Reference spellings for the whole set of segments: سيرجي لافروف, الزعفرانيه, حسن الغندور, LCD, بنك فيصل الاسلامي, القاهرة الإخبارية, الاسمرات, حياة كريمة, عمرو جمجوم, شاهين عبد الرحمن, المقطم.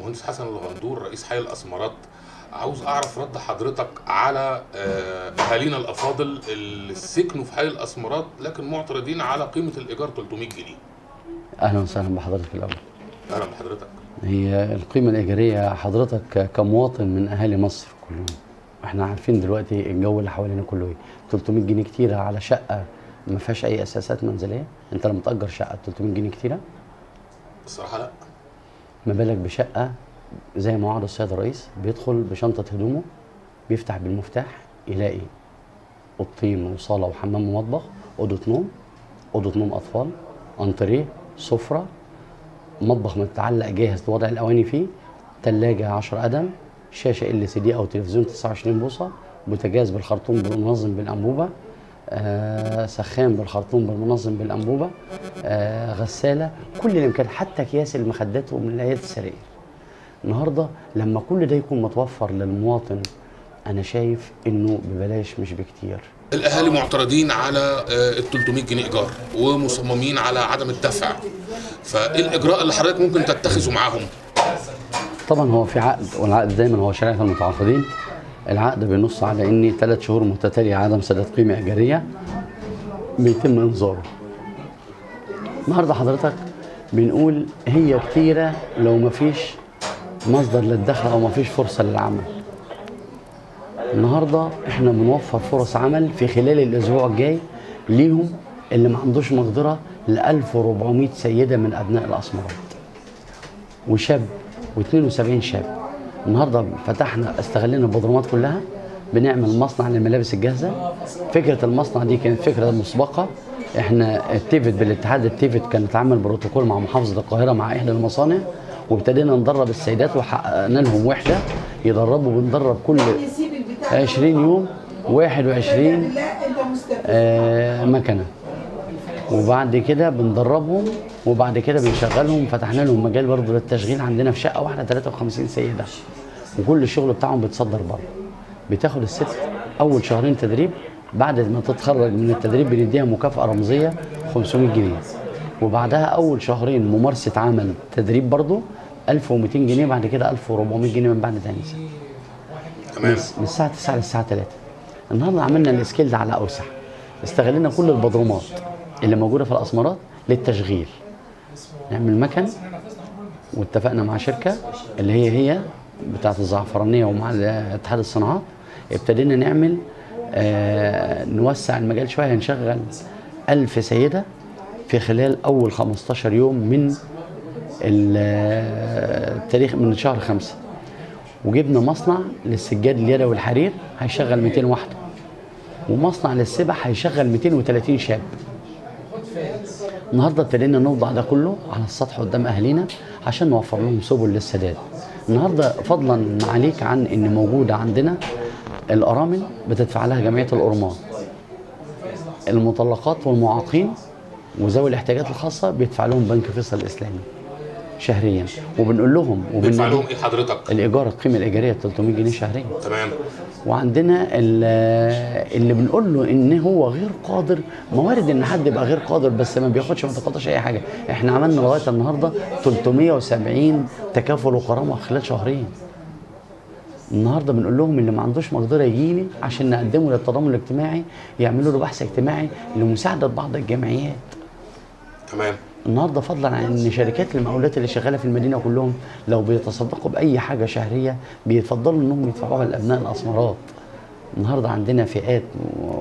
مهندس حسن الغندور رئيس حي الاسمرات، عاوز اعرف رد حضرتك على اهالينا الافاضل اللي سكنوا في حي الاسمرات لكن معترضين على قيمه الايجار 300 جنيه. اهلا وسهلا بحضرتك الاول. اهلا بحضرتك. هي القيمه الايجاريه حضرتك كمواطن من اهالي مصر كلهم، احنا عارفين دلوقتي الجو اللي حوالينا كله ايه، 300 جنيه كتيره على شقه ما فيهاش اي اساسات منزليه، انت لما تاجر شقه 300 جنيه كتيره؟ الصراحه لا. ما بالك بشقه زي ما وعد السيد الرئيس بيدخل بشنطه هدومه، بيفتح بالمفتاح يلاقي اوضتين وصاله وحمام ومطبخ، اوضه نوم اطفال، انتريه، سفره، مطبخ متعلق جاهز لوضع الاواني فيه، ثلاجه 10 قدم، شاشه LCD او تلفزيون 29 بوصه، بوتاجاز بالخرطوم منظم بالانبوبه، سخان بالخرطوم بالمنظم بالانبوبه، غساله، كل الامكان، حتى اكياس المخدات وملايات السراير. النهارده لما كل ده يكون متوفر للمواطن انا شايف انه ببلاش مش بكتير. الاهالي معترضين على ال 300 جنيه ايجار ومصممين على عدم الدفع، فايه الاجراء اللي حضرتك ممكن تتخذه معاهم؟ طبعا هو في عقد، والعقد دايما هو شريعه المتعاقدين. العقد بينص على ان 3 شهور متتاليه عدم سداد قيمه ايجاريه بيتم انذاره. النهارده حضرتك بنقول هي كتيره لو مفيش مصدر للدخل او مفيش فرصه للعمل. النهارده احنا بنوفر فرص عمل في خلال الاسبوع الجاي ليهم اللي ما عندوش مقدره ل 1400 سيده من ابناء الاسمرات. وشاب و72 شاب. النهارده فتحنا، استغلينا البضرمات كلها، بنعمل مصنع للملابس الجاهزه. فكره المصنع دي كانت فكره مسبقه، احنا التيفت بالاتحاد، التيفت كانت عامل بروتوكول مع محافظه القاهره مع احدى المصانع، وابتدينا ندرب السيدات وحققنا لهم وحده يدربوا، بندرب كل 20 يوم 21 مكنه، وبعد كده بندربهم وبعد كده بنشغلهم. فتحنا لهم مجال برضه للتشغيل، عندنا في شقه واحده 53 سيده، وكل الشغل بتاعهم بيتصدر بره. بتاخد الست اول 2 شهر تدريب، بعد ما تتخرج من التدريب بنديها مكافاه رمزيه 500 جنيه، وبعدها اول 2 شهر ممارسه عمل تدريب برضه 1200 جنيه، بعد كده 1400 جنيه من بعد تاني سنه. تمام. من الساعه 9 للساعه 3. النهارده عملنا السكيل ده على اوسع، استغلينا كل البضرومات اللي موجوده في الاسمرات للتشغيل. نعمل مكن، واتفقنا مع شركه اللي هي بتاعه الزعفرانيه ومع اتحاد الصناعات، ابتدينا نعمل نوسع المجال شويه، هنشغل 1000 سيده في خلال اول 15 يوم من التاريخ، من شهر 5. وجبنا مصنع للسجاد اليدوي والحرير هيشغل 200 واحده، ومصنع للسبح هيشغل 230 شاب. النهارده ابتدينا نوضع ده كله على السطح قدام اهالينا عشان نوفر لهم سبل للسداد. النهارده فضلا عليك عن ان موجوده عندنا الارامل بتدفع لها جمعيه الارمان، المطلقات والمعاقين وذوي الاحتياجات الخاصه بيدفع لهم بنك فيصل الاسلامي شهريا، وبنقول لهم بيدفع لهم ايه حضرتك؟ الايجار، القيمه الايجاريه 300 جنيه شهريا. تمام. وعندنا اللي بنقول له ان هو غير قادر، موارد ان حد يبقى غير قادر بس ما بياخدش، ما تقاطعش اي حاجه، احنا عملنا لغايه النهارده 370 تكافل وكرامه خلال 2 شهر. النهارده بنقول لهم اللي ما عندوش مقدره يجي لي عشان نقدمه للتضامن الاجتماعي، يعملوا له بحث اجتماعي لمساعده بعض الجمعيات. تمام. النهارده فضلا عن ان شركات المقاولات اللي شغاله في المدينه كلهم لو بيتصدقوا باي حاجه شهريه بيفضلوا انهم يدفعوها لابناء الاسمرات. النهارده عندنا فئات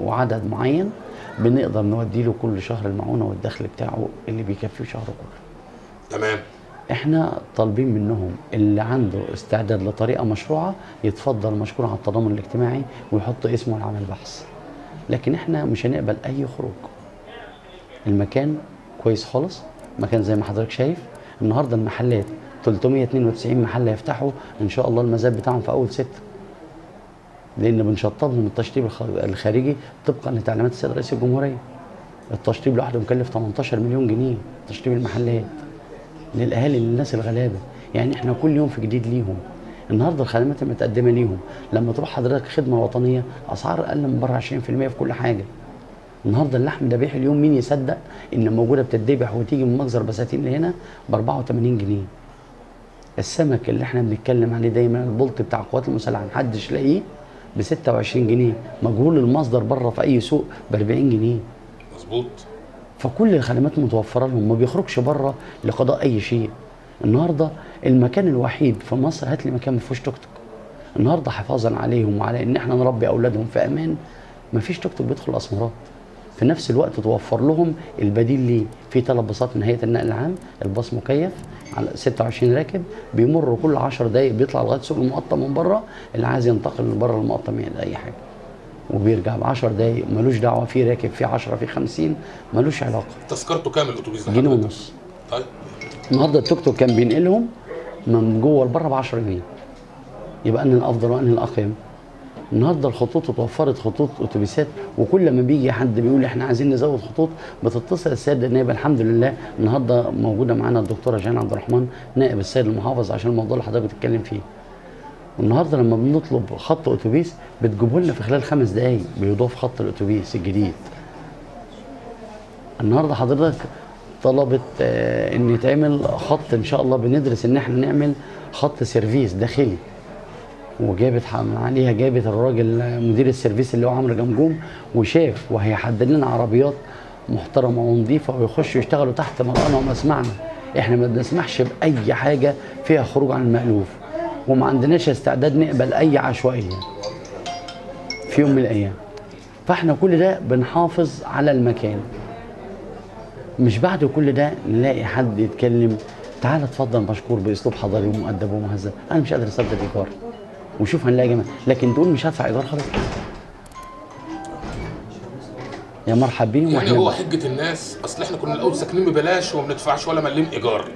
وعدد معين بنقدر نودي له كل شهر المعونه والدخل بتاعه اللي بيكفيه شهره كله. تمام. احنا طالبين منهم اللي عنده استعداد لطريقه مشروعه يتفضل مشكور على التضامن الاجتماعي ويحط اسمه لعمل بحث، لكن احنا مش هنقبل اي خروج. المكان كويس خالص، مكان زي ما حضرتك شايف. النهارده المحلات 392 محل هيفتحوا ان شاء الله المزاد بتاعهم في اول 6، لان بنشطبهم التشطيب الخارجي طبقا لتعليمات السيد رئيس الجمهوريه. التشطيب لوحده مكلف 18 مليون جنيه، تشطيب المحلات للاهالي، للناس الغلابه، يعني احنا كل يوم في جديد ليهم. النهارده الخدمات المتقدمه ليهم لما تروح حضرتك خدمه وطنيه اسعار اقل من بره 20% في كل حاجه. النهارده اللحم الذبيح اليوم مين يصدق ان موجوده بتتذبح وتيجي من مجزر بساتين لهنا ب 84 جنيه. السمك اللي احنا بنتكلم عليه دايما البلطي بتاع القوات المسلحه محدش لاقيه ب 26 جنيه، مجهول المصدر بره في اي سوق ب 40 جنيه. مظبوط. فكل الخدمات متوفره لهم، ما بيخرجش بره لقضاء اي شيء. النهارده المكان الوحيد في مصر، هات لي مكان ما فيهوش توك توك. النهارده حفاظا عليهم وعلى ان احنا نربي اولادهم في امان، ما فيش توك توك بيدخل الاسمرات. في نفس الوقت توفر لهم البديل ليه، في 3 باصات من هيئه النقل العام، الباص مكيف على 26 راكب، بيمر كل 10 دقائق بيطلع لغايه سوق المقطم من بره، اللي عايز ينتقل لبره المقطم يلاقي اي حاجه. وبيرجع ب 10 دقائق، ملوش دعوه في راكب في 10 في 50، ملوش علاقه. تذكرته كام الاتوبيس ده؟ جنيه ونص. طيب النهارده التوك توك كان بينقلهم من جوه لبره ب 10 جنيه. يبقى انهي الافضل وانهي الاقيم؟ النهارده الخطوط اتوفرت، خطوط اتوبيسات، وكل ما بيجي حد بيقول احنا عايزين نزود خطوط بتتصل السيده النائبه. الحمد لله النهارده موجوده معانا الدكتوره شاهين عبد الرحمن نائب السيد المحافظ عشان الموضوع اللي حضرتك بتتكلم فيه. والنهارده لما بنطلب خط اتوبيس بتجيبه لنا في خلال 5 دقائق بيضاف خط الاتوبيس الجديد. النهارده حضرتك طلبت ان يتعمل خط، ان شاء الله بندرس ان احنا نعمل خط سيرفيس داخلي، وجابت من عليها، جابت الراجل مدير السيرفيس اللي هو عمرو جمجوم، وشاف وهيحدد لنا عربيات محترمه ونظيفه ويخشوا يشتغلوا تحت مرقنا ومسمعنا. احنا ما بنسمحش باي حاجه فيها خروج عن المألوف، وما عندناش استعداد نقبل اي عشوائيه في يوم من الايام. فاحنا كل ده بنحافظ على المكان. مش بعد كل ده نلاقي حد يتكلم تعالى اتفضل مشكور باسلوب حضاري ومؤدب ومهذب، انا مش قادر اصدق ايجار وشوف هنلاقي جماعه، لكن تقول مش هدفع ايجار خالص. يا مرحب بيهم. يعني هو حجه الناس اصل احنا كنا الاول ساكنين ببلاش وما بندفعش ولا مليم ايجار،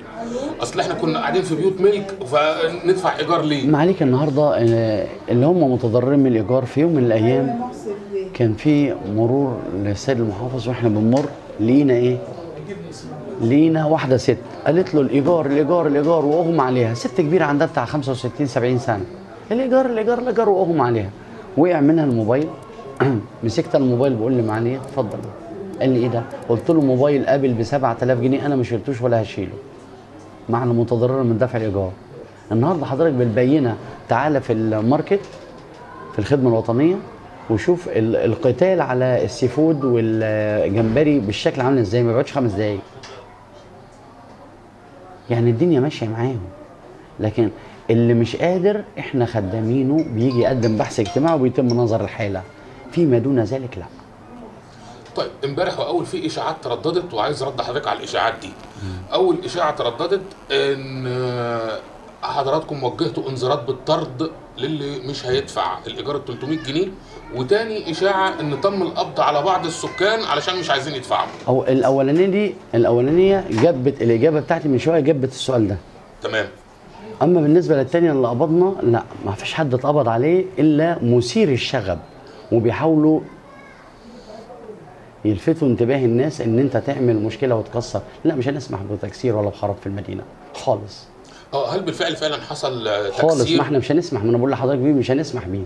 اصل احنا كنا قاعدين في بيوت ملك فندفع ايجار ليه؟ ما عليك. النهارده اللي هم متضررين من الايجار في يوم من الايام كان في مرور للسيد المحافظ واحنا بنمر لقينا ايه؟ لقينا واحده ست قالت له الايجار الايجار الايجار، واغمى عليها، ست كبيره عندها بتاع 65 70 سنه. الايجار الايجار الايجار، واغمى عليها. وقع منها الموبايل، مسكت الموبايل بقول لي معاليه اتفضل. قال لي ايه ده؟ قلت له موبايل ابل ب 7000 جنيه انا ما شلتوش ولا هشيله. مع المتضرره من دفع الايجار. النهارده حضرتك بالبينه تعالى في الماركت في الخدمه الوطنيه وشوف القتال على السي فود والجمبري بالشكل عامل ازاي، ما بيقعدش 5 دقايق. يعني الدنيا ماشيه معاهم. لكن اللي مش قادر احنا خدامينه، بيجي يقدم بحث اجتماعي وبيتم نظر الحاله، فيما دون ذلك لا. طيب امبارح واول في اشاعات ترددت وعايز ارد حضرتك على الاشاعات دي. اول اشاعه ترددت ان حضراتكم وجهتوا انذارات بالطرد للي مش هيدفع الايجار ال 300 جنيه، وتاني اشاعه ان تم القبض على بعض السكان علشان مش عايزين يدفعوا. او الاولانيه دي، الاولانيه جبت الاجابه بتاعتي من شويه، جبت السؤال ده تمام. اما بالنسبه للثانيه اللي قبضنا، لا ما فيش حد اتقبض عليه الا مثير الشغب، وبيحاولوا يلفتوا انتباه الناس ان انت تعمل مشكله وتكسر. لا مش هنسمح بتكسير ولا بخراب في المدينه خالص. هل بالفعل فعلا حصل تكسير؟ خالص، ما احنا مش هنسمح. ما انا بقول لحضرتك بيه مش هنسمح بيه.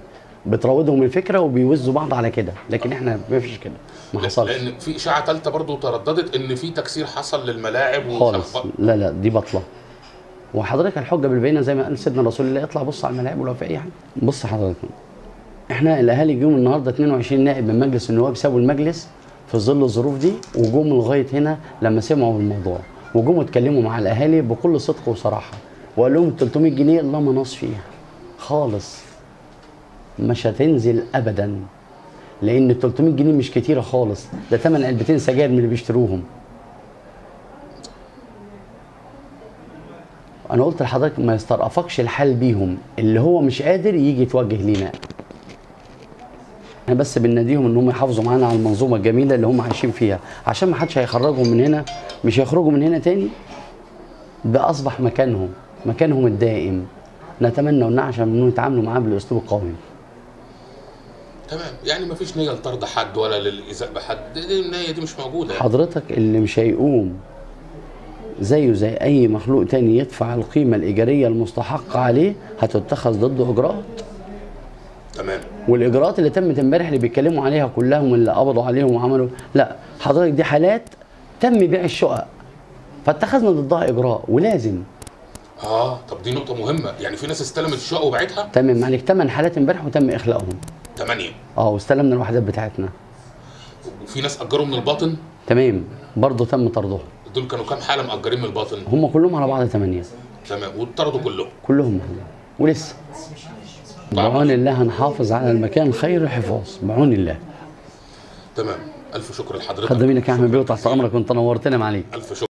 بتراودهم الفكره وبيوزوا بعض على كده، لكن احنا ما فيش كده، ما حصلش. لان في اشاعه ثالثه برضه ترددت ان في تكسير حصل للملاعب خالص. لا لا دي بطله. وحضرتك الحجه بالبينه زي ما قال سيدنا رسول الله، اطلع بص على الملاعب ولو في اي حاجه. بص حضرتك، احنا الاهالي جم النهارده 22 نائب من مجلس النواب سابوا المجلس في ظل الظروف دي، وجم لغايه هنا لما سمعوا الموضوع، وجم اتكلموا مع الاهالي بكل صدق وصراحه، وقال لهم 300 جنيه لا مناص فيها خالص، مش هتنزل ابدا، لان 300 جنيه مش كتيره خالص، ده ثمن علبتين سجاير من اللي بيشتروهم. انا قلت لحضرتك ما يسترقفكش الحال بيهم، اللي هو مش قادر يجي يتوجه لينا. احنا بس بنناديهم ان هم يحافظوا معانا على المنظومه الجميله اللي هم عايشين فيها، عشان ما حدش هيخرجهم من هنا، مش هيخرجوا من هنا تاني. ده اصبح مكانهم الدائم. نتمنى ونعشم انهم يتعاملوا معاه بالاسلوب القوي. تمام، يعني ما فيش نيه لطرد حد ولا للايذاء بحد، النيه دي مش موجوده. حضرتك اللي مش هيقوم زيه زي اي مخلوق تاني يدفع القيمه الايجاريه المستحقه عليه، هتتخذ ضده اجراءات. تمام. والاجراءات اللي تمت امبارح اللي بيتكلموا عليها كلهم اللي قبضوا عليهم وعملوا، لا حضرتك دي حالات تم بيع الشقق فاتخذنا ضدها اجراء، ولازم طب دي نقطة مهمة، يعني في ناس استلمت الشقق وباعتها؟ تمام، عليك 8 حالات امبارح وتم اخلاءهم. 8؟ واستلمنا الوحدات بتاعتنا. وفي ناس اجروا من الباطن؟ تمام، برضه تم طردهم. دول كانوا كام حالة مأجرين من الباطن؟ هم كلهم على بعض 8. تمام، واتطردوا كلهم؟ كلهم ولسه. بعون الله هنحافظ على المكان خير الحفاظ بعون الله. تمام، ألف شكر لحضرتك. خدمينك يا أحمد بيه وتحت أمرك وأنت نورتنا معاليك. ألف شكر.